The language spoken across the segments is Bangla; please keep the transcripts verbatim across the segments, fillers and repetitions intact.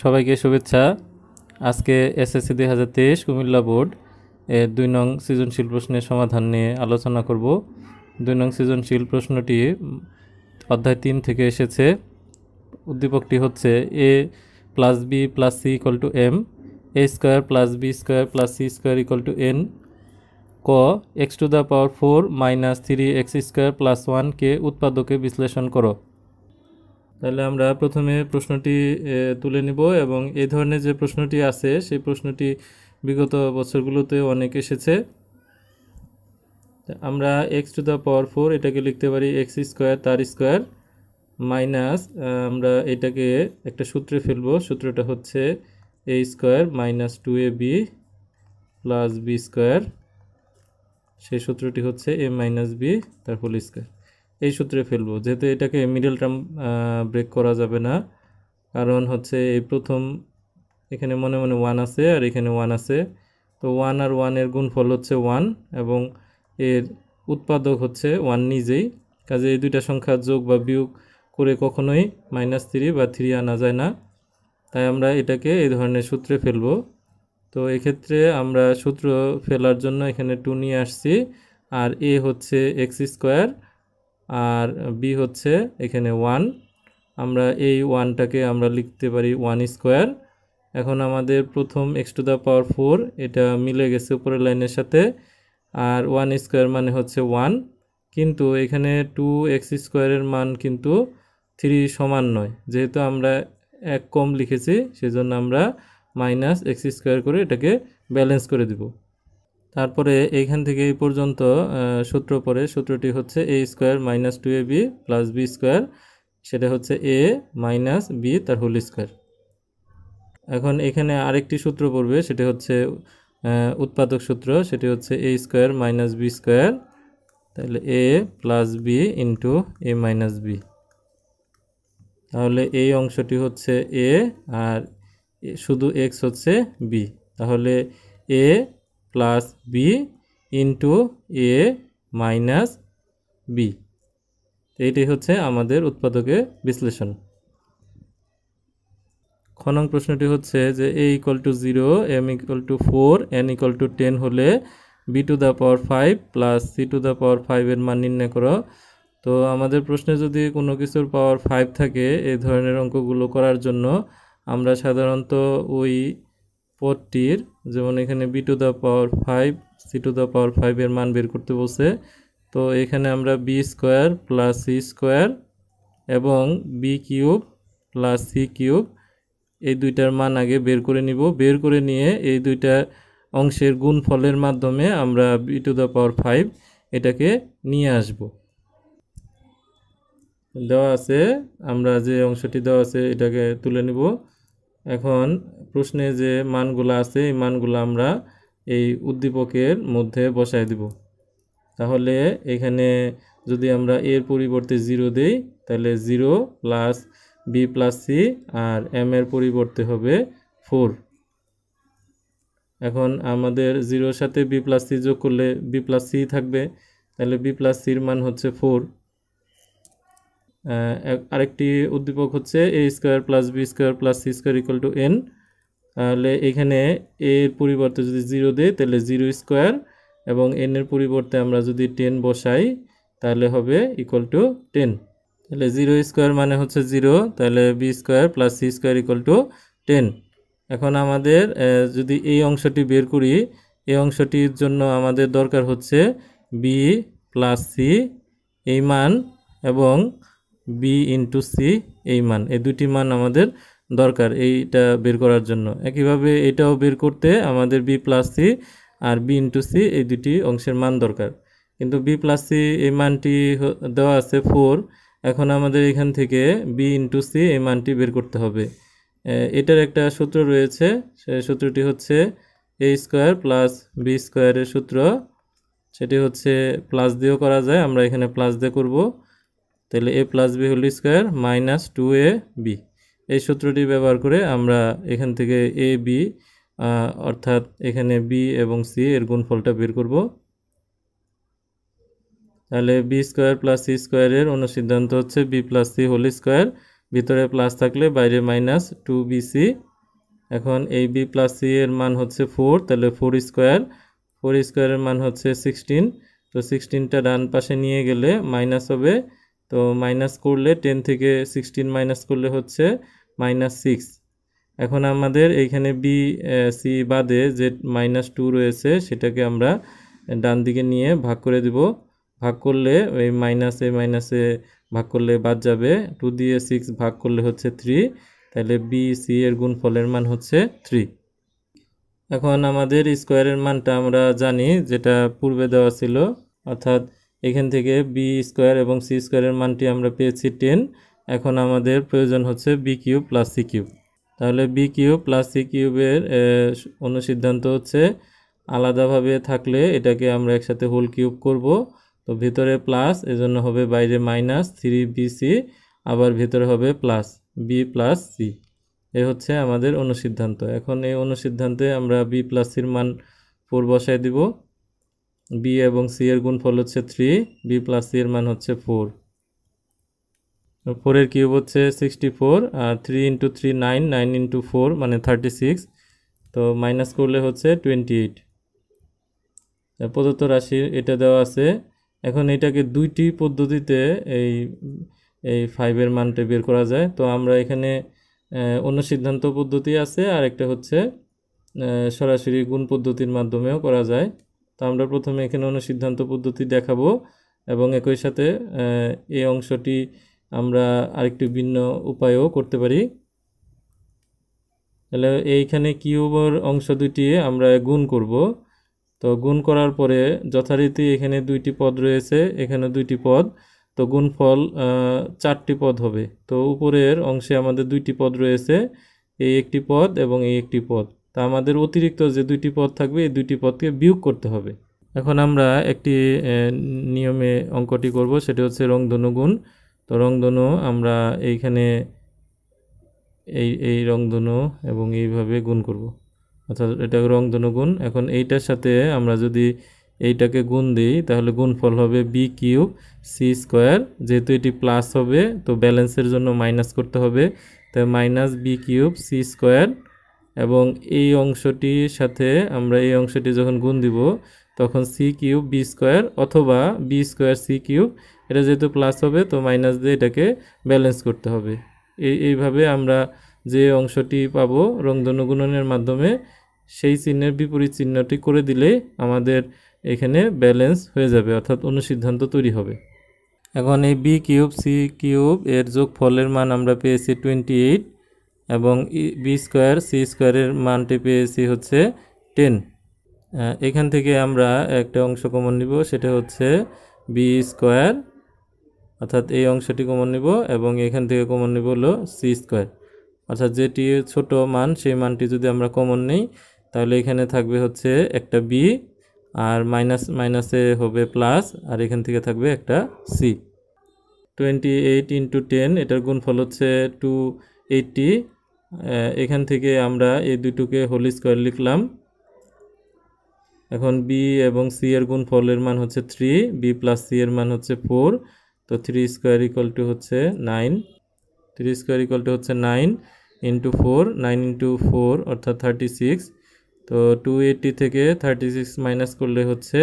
সবাইকে শুভেচ্ছা। আজকে এসএসসি দুই হাজার তেইশ কুমিল্লা বোর্ড এর দুই নং সৃজনশীল প্রশ্নের সমাধান নিয়ে আলোচনা করব। দুই নং সৃজনশীল প্রশ্নটি অধ্যায় তিন থেকে এসেছে। উদ্দীপকটি হচ্ছে A plus B plus C equal to M, A square plus B square plus C square equal to N, ক x to the power four minus three x square plus ওয়ানকে উৎপাদকে বিশ্লেষণ করো। তাহলে আমরা প্রথমে প্রশ্নটি তুলে নিব, এবং এই ধরনের যে প্রশ্নটি আছে সেই প্রশ্নটি বিগত বছরগুলোতে অনেক এসেছে। আমরা x to the power four এটাকে লিখতে পারি এক্স স্কোয়ার তার স্কোয়ার মাইনাস, আমরা এটাকে একটা সূত্রে ফেলব। সূত্রটা হচ্ছে A square minus two A B plus B square, সেই সূত্রটি হচ্ছে এ মাইনাস বি তার হোল স্কোয়ার, এই সূত্রে ফেলবো। যেহেতু এটাকে মিডল টার্ম ব্রেক করা যাবে না, কারণ হচ্ছে এই প্রথম এখানে মনে মনে ওয়ান আছে আর এখানে ওয়ান আছে, তো ওয়ান আর ওয়ানের গুণফল হচ্ছে ওয়ান এবং এর উৎপাদক হচ্ছে ওয়ান নিজেই। কাজে এই দুইটা সংখ্যা যোগ বা বিয়োগ করে কখনোই মাইনাস থ্রি বা থ্রি আনা যায় না, তাই আমরা এটাকে এই ধরনের সূত্রে ফেলবো। তো এক্ষেত্রে আমরা সূত্র ফেলার জন্য এখানে টু নিয়ে আসছি, আর এ হচ্ছে এক্স স্কোয়ার আর বি হচ্ছে এখানে ওয়ান। আমরা এই ওয়ানটাকে আমরা লিখতে পারি ওয়ান স্কোয়ার। এখন আমাদের প্রথম x to the power four এটা মিলে গেছে উপরের লাইনের সাথে, আর ওয়ান স্কোয়ার মানে হচ্ছে ওয়ান, কিন্তু এখানে টু এক্স স্কোয়ারের মান কিন্তু থ্রি সমান নয়, যেহেতু আমরা এক কম লিখেছি সেজন্য আমরা মাইনাস এক্স স্কোয়ার করে এটাকে ব্যালেন্স করে দিব। তারপরে এইখান থেকে এই পর্যন্ত সূত্র পড়ে, সূত্রটি হচ্ছে A square minus two A B plus B square, সেটা হচ্ছে এ মাইনাস বি তার হোল স্কোয়ার। এখন এখানে আরেকটি সূত্র পড়বে, সেটা হচ্ছে উৎপাদক সূত্র, সেটি হচ্ছে A square minus B square, তাহলে A plus B into A minus B. তাহলে এই অংশটি হচ্ছে এ আর শুধু এক্স হচ্ছে বি, তাহলে A plus B into A minus B, এইটাই হচ্ছে আমাদের উৎপাদকে বিশ্লেষণ। খ নং প্রশ্নটি হচ্ছে যে A equal to zero M equal to four N equal to ten হলে B to the power five plus C to the power ফাইভের মান নির্ণয় করো। তো আমাদের প্রশ্নে যদি কোনো কিছুর পাওয়ার ফাইভ থাকে, এই ধরনের অঙ্কগুলো করার জন্য আমরা সাধারণত ওই পদটির, যেমন এখানে B to the power five C to the power ফাইভের মান বের করতে বলছে, তো এখানে আমরা B square plus C square এবং B cube plus C cube এই দুইটার মান আগে বের করে নিব। বের করে নিয়ে এই দুইটা অংশের গুণফলের মাধ্যমে আমরা B to the power five এটাকে নিয়ে আসব। দেওয়া আছে, আমরা যে অংশটি দেওয়া আছে এটাকে তুলে নিব। এখন প্রশ্নে যে মানগুলো আছে এই মানগুলো আমরা এই উদ্দীপকের মধ্যে বসায় দিব। তাহলে এখানে যদি আমরা এর পরিবর্তে জিরো দেই, তাহলে zero plus B plus C আর এম এর পরিবর্তে হবে ফোর। এখন আমাদের জিরোর সাথে বি প্লাস সি যোগ করলে বি প্লাস সি থাকবে, তাহলে বি প্লাস সির মান হচ্ছে ফোর। আরেকটি উদ্দীপক হচ্ছে A square plus B square plus C square equal to N, তাহলে এখানে এর পরিবর্তে যদি জিরো দেই তাহলে জিরো স্কোয়ার এবং এন এর পরিবর্তে আমরা যদি টেন বসাই তাহলে হবে ইকুয়াল টু টেন। তাহলে জিরো স্কোয়ার মানে হচ্ছে জিরো, তাহলে B square plus C square equal to ten. এখন আমাদের যদি এই অংশটি বের করি, এই অংশটির জন্য আমাদের দরকার হচ্ছে বি প্লাস সি এই মান এবং বি ইন্টু সি এই মান, এই দুটি মান আমাদের দরকার এইটা বের করার জন্য। একইভাবে এটাও বের করতে আমাদের বি প্লাস সি আর বি ইন্টু সি এই দুটি অংশের মান দরকার, কিন্তু বি প্লাস সি এই মানটি দেওয়া আছে ফোর। এখন আমাদের এখান থেকে বি ইন্টু সি এই মানটি বের করতে হবে। এটার একটা সূত্র রয়েছে, সে সূত্রটি হচ্ছে এ স্কোয়ার প্লাস বি স্কোয়ারের সূত্র, সেটি হচ্ছে প্লাস দিয়েও করা যায়, আমরা এখানে প্লাস দিয়ে করবো। তাহলে A plus B whole square minus two A B, এই সূত্রটি ব্যবহার করে আমরা এখান থেকে এ বি অর্থাৎ এখানে বি এবং সি এর গুণফলটা বের করব। তাহলে বি স্কোয়ার প্লাস সি স্কোয়ারের অনুসিদ্ধান্ত হচ্ছে B plus C whole square ভিতরে প্লাস থাকলে বাইরে মাইনাস টু বি সি। এখন এই বি প্লাস সি এর মান হচ্ছে ফোর, তাহলে ফোর স্কোয়ার, ফোর স্কোয়ারের মান হচ্ছে সিক্সটিন। তো সিক্সটিনটা ডান পাশে নিয়ে গেলে মাইনাস হবে, তো মাইনাস করলে টেন থেকে সিক্সটিন মাইনাস করলে হচ্ছে মাইনাস সিক্স। এখন আমাদের এইখানে বি সি বাদে যে মাইনাস টু রয়েছে সেটাকে আমরা ডান দিকে নিয়ে ভাগ করে দিব। ভাগ করলে এই মাইনাসে মাইনাসে ভাগ করলে বাদ যাবে, টু দিয়ে সিক্স ভাগ করলে হচ্ছে থ্রি, তাহলে বি সি এর গুণফলের মান হচ্ছে থ্রি। এখন আমাদের স্কোয়ারের মানটা আমরা জানি যেটা পূর্বে দেওয়া ছিল, অর্থাৎ এখান থেকে বি স্কোয়ার এবং সি স্কোয়ারের মানটি আমরা পেয়েছি টেন। এখন আমাদের প্রয়োজন হচ্ছে B cube plus C cube, তাহলে বি কিউব প্লাস সি কিউবের অনুসিদ্ধান্ত হচ্ছে আলাদাভাবে থাকলে এটাকে আমরা একসাথে হোল কিউব করব। তো ভিতরে প্লাস, এজন্য হবে বাইরে মাইনাস থ্রি বি সি, আবার ভিতরে হবে প্লাস বি প্লাস সি। এ হচ্ছে আমাদের অনুসিদ্ধান্ত। এখন এই অনুসিদ্ধান্তে আমরা বি প্লাস সির মান ফোর বসায় দিব। বি এবং সি এর গুণফল হচ্ছে থ্রি, বি প্লাস সি এর মান হচ্ছে ফোর, ফোরের কিউব হচ্ছে সিক্সটি ফোর, আর three into three nine, nine into four মানে থার্টি সিক্স, তো মাইনাস করলে হচ্ছে টোয়েন্টি এইট। প্রদত্ত রাশি এটা দেওয়া আছে। এখন এটাকে দুইটি পদ্ধতিতে এই এই ফাইভের মানটা বের করা যায়। তো আমরা এখানে অনুসিদ্ধান্ত পদ্ধতি আছে, আর একটা হচ্ছে সরাসরি গুণ পদ্ধতির মাধ্যমেও করা যায়। তো আমরা প্রথমে এখানে অনুসিদ্ধান্ত পদ্ধতি দেখাবো, এবং একই সাথে এই অংশটি আমরা আরেকটু ভিন্ন উপায়েও করতে পারি। তাহলে এইখানে কিউবের অংশ দুটি আমরা গুণ করব। তো গুণ করার পরে যথারীতি এখানে দুইটি পদ রয়েছে, এখানে দুইটি পদ, তো গুণফল চারটি পদ হবে। তো উপরের অংশে আমাদের দুইটি পদ রয়েছে, এই একটি পদ এবং এই একটি পদ। তা আমাদের অতিরিক্ত যে দুইটি পদ থাকবে এই দুইটি পদকে বিয়োগ করতে হবে। এখন আমরা একটি নিয়মে অঙ্কটি করব, সেটি হচ্ছে রংধনু গুণ। তো রংধনু আমরা এইখানে এই এই রংধনু এবং এইভাবে গুণ করব, অর্থাৎ এটা রংধনু গুণ। এখন এইটার সাথে আমরা যদি এইটাকে গুণ দিই তাহলে গুণফল হবে বি কিউব সি স্কোয়ার। যেহেতু এটি প্লাস হবে তো ব্যালেন্সের জন্য মাইনাস করতে হবে, তাই minus B cube C square. এবং এই অংশটির সাথে আমরা এই অংশটি যখন গুণ দিব তখন সি কিউব বি স্কোয়ার অথবা বি স্কোয়ার সি কিউব, এটা যেহেতু প্লাস হবে তো মাইনাস দিয়ে এটাকে ব্যালেন্স করতে হবে। এই এইভাবে আমরা যে অংশটি পাবো রংধনু গুণনের মাধ্যমে সেই চিহ্নের বিপরীত চিহ্নটি করে দিলে আমাদের এখানে ব্যালেন্স হয়ে যাবে, অর্থাৎ অনুসিদ্ধান্ত তৈরি হবে। এখন এই বি কিউব সি কিউব এর যোগফলের মান আমরা পেয়েছি টোয়েন্টি এইট, এবং বি স্কোয়ার সি স্কোয়ারের মানটি পেয়েছি হচ্ছে টেন। এখান থেকে আমরা একটা অংশ কমন নিব, সেটা হচ্ছে বি স্কোয়ার, অর্থাৎ এই অংশটি কমন নিব, এবং এখান থেকে কমন নিব হলো সি স্কোয়ার, অর্থাৎ যেটি ছোট মান সেই মানটি যদি আমরা কমন নিই তাহলে এখানে থাকবে হচ্ছে একটা বি, আর মাইনাস মাইনাসে হবে প্লাস, আর এখান থেকে থাকবে একটা C. Twenty eight into ten, এটার গুণফল হচ্ছে টু এইটটি। এখান থেকে আমরা এই দুটোকে হোল স্কোয়ার লিখলাম। এখন বি এবং সি এর গুণফলের মান হচ্ছে থ্রি, বি প্লাস সি এর মান হচ্ছে ফোর, তো থ্রি স্কোয়ার ইকুয়াল টু হচ্ছে nine, three square equal to হচ্ছে nine into four, nine into four অর্থাৎ থার্টি সিক্স। তো টু এইটটি থেকে থার্টি সিক্স মাইনাস করলে হচ্ছে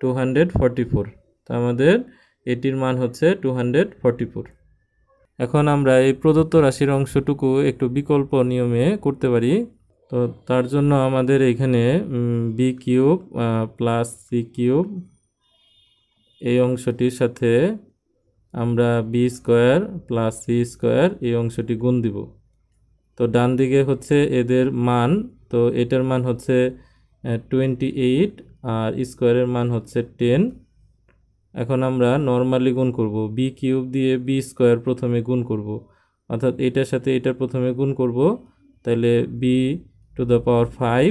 টু হান্ড্রেড ফর্টি ফোর, তো আমাদের এটির মান হচ্ছে টু হান্ড্রেড ফর্টি ফোর। এখন আমরা এই প্রদত্ত রাশির অংশটুকু একটু বিকল্প নিয়মে করতে পারি। তো তার জন্য আমাদের এখানে B cube plus C cube এই অংশটির সাথে আমরা B square plus C square এই অংশটি গুণ দিব। তো ডান দিকে হচ্ছে এদের মান, তো এটার মান হচ্ছে টোয়েন্টি এইট আর স্কোয়ারের মান হচ্ছে টেন। এখন আমরা নর্মালি গুণ করব, বি কিউব দিয়ে বি স্কোয়ার প্রথমে গুণ করব, অর্থাৎ এটার সাথে এটা প্রথমে গুণ করব, তাহলে B to the power five,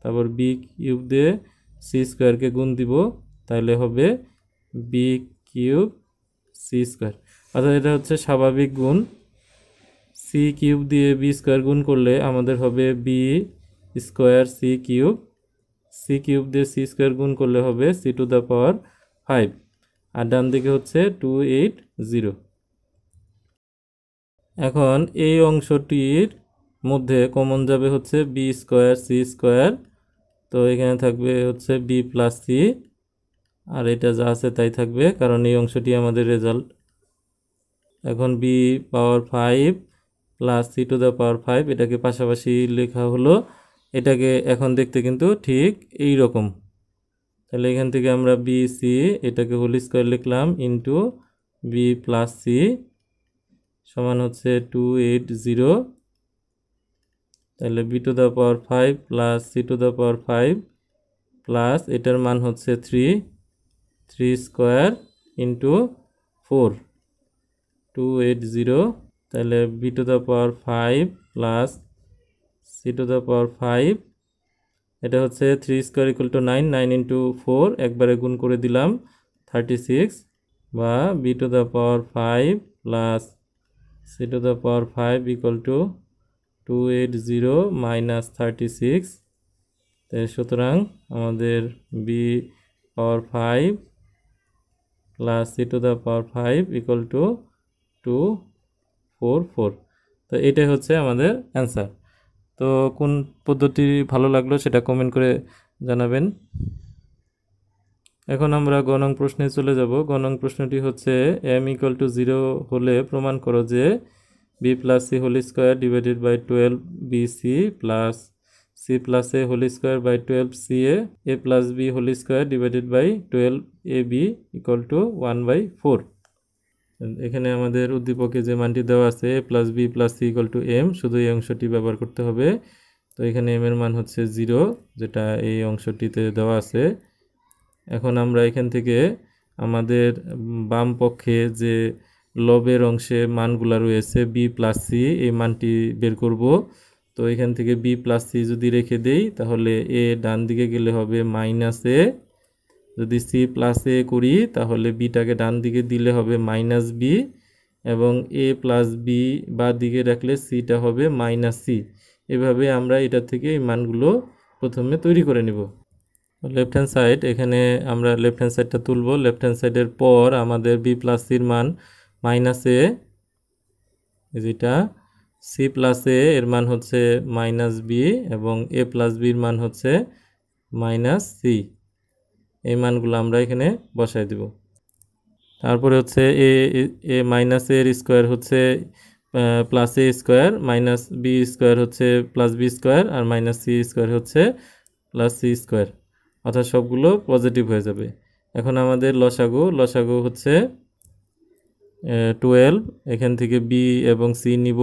তারপর বি কিউব দিয়ে সি স্কোয়ারকে গুণ দিব, তাহলে হবে বি কিউব সি স্কোয়ার, অর্থাৎ এটা হচ্ছে স্বাভাবিক গুণ। সি কিউব দিয়ে বি স্কোয়ার গুণ করলে আমাদের হবে B square C cube, C cube দিয়ে সি স্কোয়ার গুণ করলে হবে C to the power five, আর ডান দিকে হচ্ছে টু এইট জিরো। এখন এই অংশটির মধ্যে কমন যাবে হচ্ছে বি স্কয়ার সি স্কয়ার, তো এখানে থাকবে হচ্ছে বি প্লাস সি, আর এটা যা আছে তাই থাকবে কারণ এই অংশটি আমাদের রেজাল্ট। এখন B power five plus C to the power five এটাকে পাশাপাশি লেখা হলো, এটাকে এখন দেখতে কিন্তু ঠিক এই রকম। তাহলে এখান থেকে আমরা বি সি এটাকে হোল স্কয়ার লিখলাম ইন্টু বি প্লাস সি সমান হচ্ছে টু এইট জিরো, তাহলে B to the power five plus C to the power five plus এটার মান হচ্ছে three three square into four two eight zero, তাহলে B to the power five plus C to the power five এটা হচ্ছে three square equal to nine nine into four একবারে গুণ করে দিলাম থার্টি সিক্স, বা B to the power five plus C to the power five equal to two eight zero minus thirty six. সুতরাং আমাদের B power five plus C to the power five equal to two four four, তো এটাই হচ্ছে আমাদের অ্যান্সার। তো কোন পদ্ধতি ভালো লাগলো সেটা কমেন্ট করে জানাবেন। এখন আমরা গ নং প্রশ্নে চলে যাব। গ নং প্রশ্নটি হচ্ছে এম ইকুয়াল টু জিরো হলে প্রমাণ করো যে B plus C whole square divided by twelve B C plus C plus A whole square by twelve C A A plus B whole square divided by twelve A B equal to one by four. এখানে আমাদের উদ্দীপকে যে মানটি দেওয়া আছে A plus B plus C equal to M, শুধু এই অংশটি ব্যবহার করতে হবে। তো এখানে এম এর মান হচ্ছে জিরো, যেটা এই অংশটিতে দেওয়া আছে। এখন আমরা এখান থেকে আমাদের বাম পক্ষে যে লবের অংশে মানগুলো রয়েছে বি প্লাস সি, এই মানটি বের করব। তো এখান থেকে বি প্লাস সি যদি রেখে দেই তাহলে এ ডান দিকে গেলে হবে মাইনাস এ, যদি সি প্লাস এ করি তাহলে বিটাকে ডান দিকে দিলে হবে মাইনাস বি, এবং এ প্লাস বি বা দিকে রাখলে সিটা হবে মাইনাস সি। এভাবে আমরা এটা থেকে এই মানগুলো প্রথমে তৈরি করে নিব। লেফট হ্যান্ড সাইড, এখানে আমরা লেফট হ্যান্ড সাইডটা তুলব। লেফট হ্যান্ড সাইডের পর আমাদের বি প্লাস সির মান মাইনাস এ, যেটা সি প্লাস এ এর মান হচ্ছে মাইনাস বি, এবং এ প্লাস বির মান হচ্ছে মাইনাস সি। এই মানগুলো আমরা এখানে বসাই দেব। তারপরে হচ্ছে এ এ মাইনাস এর স্কোয়ার হচ্ছে plus A square, minus B square হচ্ছে প্লাস বি স্কোয়ার, আর মাইনাস সি স্কোয়ার হচ্ছে প্লাস সি স্কোয়ার, অর্থাৎ সবগুলো পজিটিভ হয়ে যাবে। এখন আমাদের লসাগু লসাগু হচ্ছে টুয়েলভ, এখান থেকে বি এবং সি নিব।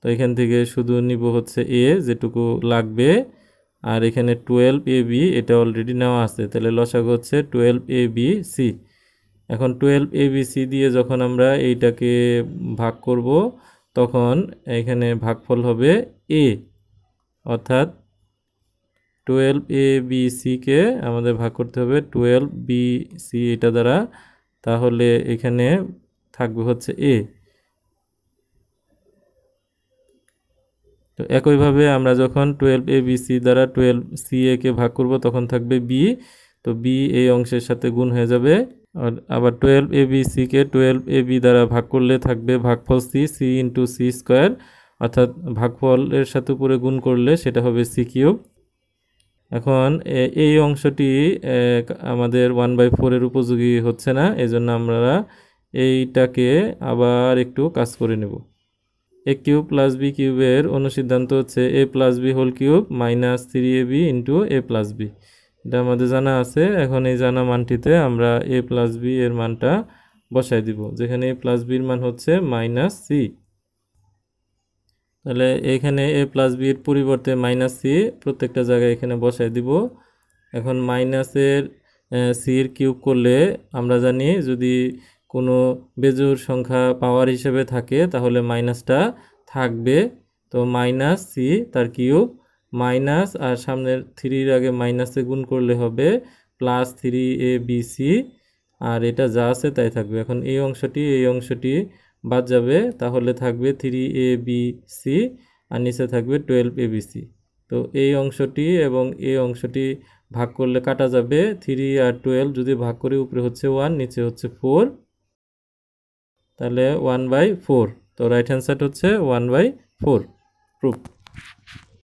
তো এখান থেকে শুধু নিব হচ্ছে এ, যেটুকু লাগবে, আর এখানে টুয়েলভ এ বি এটা অলরেডি নেওয়া আছে, তাহলে লসাগু হচ্ছে টুয়েলভ এ বি সি। এখন টুয়েলভ এ বি সি দিয়ে যখন আমরা এইটাকে ভাগ করব তখন এখানে ভাগফল হবে এ, অর্থাৎ টুয়েলভ এ বি সিকে আমাদের ভাগ করতে হবে টুয়েলভ বি সি এটা দ্বারা, তাহলে এখানে থাকবে হচ্ছে এ। তো একইভাবে আমরা যখন টুয়েলভ এ বি সি দ্বারা টুয়েলভ সি এ কে ভাগ করব তখন থাকবে বি, তো বি এই অংশের সাথে গুণ হয়ে যাবে। আর আবার টুয়েলভ এ বি সি কে টুয়েলভ এ বি দ্বারা ভাগ করলে থাকবে ভাগফল C, C into C square, অর্থাৎ ভাগফলের সাথে উপরে গুণ করলে সেটা হবে সি কিউব। এখন এই অংশটি আমাদের ওয়ান বাই ফোরের উপযোগী হচ্ছে না, এজন্য আমরা এইটাকে আবার একটু কাজ করে নেব। এ কিউব প্লাস বি কিউবের অনুসিদ্ধান্ত হচ্ছে A plus B whole cube minus three A B into A plus B, এটা আমাদের জানা আছে। এখন এই জানা মানটিতে আমরা এ প্লাস বি এর মানটা বসাই দিব, যেখানে এ প্লাস বির মান হচ্ছে মাইনাস সি। তাহলে এখানে এ প্লাস বির পরিবর্তে মাইনাস সি প্রত্যেকটা জায়গায় এখানে বসাই দিব। এখন মাইনাসের সির কিউব করলে আমরা জানি যদি কোনো বেজোড় সংখ্যা পাওয়ার হিসেবে থাকে তাহলে মাইনাসটা থাকবে, তো মাইনাস সি তার কিউব মাইনাস, আর সামনের থ্রির আগে মাইনাসে গুণ করলে হবে plus three A B C, আর এটা যা আছে তাই থাকবে। এখন এই অংশটি এই অংশটি বাদ যাবে, তাহলে থাকবে থ্রি এ বি সি, আর নিচে থাকবে টুয়েলভ এ বি সি। তো এই অংশটি এবং এই অংশটি ভাগ করলে কাটা যাবে, থ্রি আর টুয়েলভ যদি ভাগ করি উপরে হচ্ছে ওয়ান নিচে হচ্ছে ফোর, তাহলে ওয়ান বাই ফোর। তো তো রাইট হ্যান্ড সাইড হচ্ছে ওয়ান বাই ফোর। প্রুফ।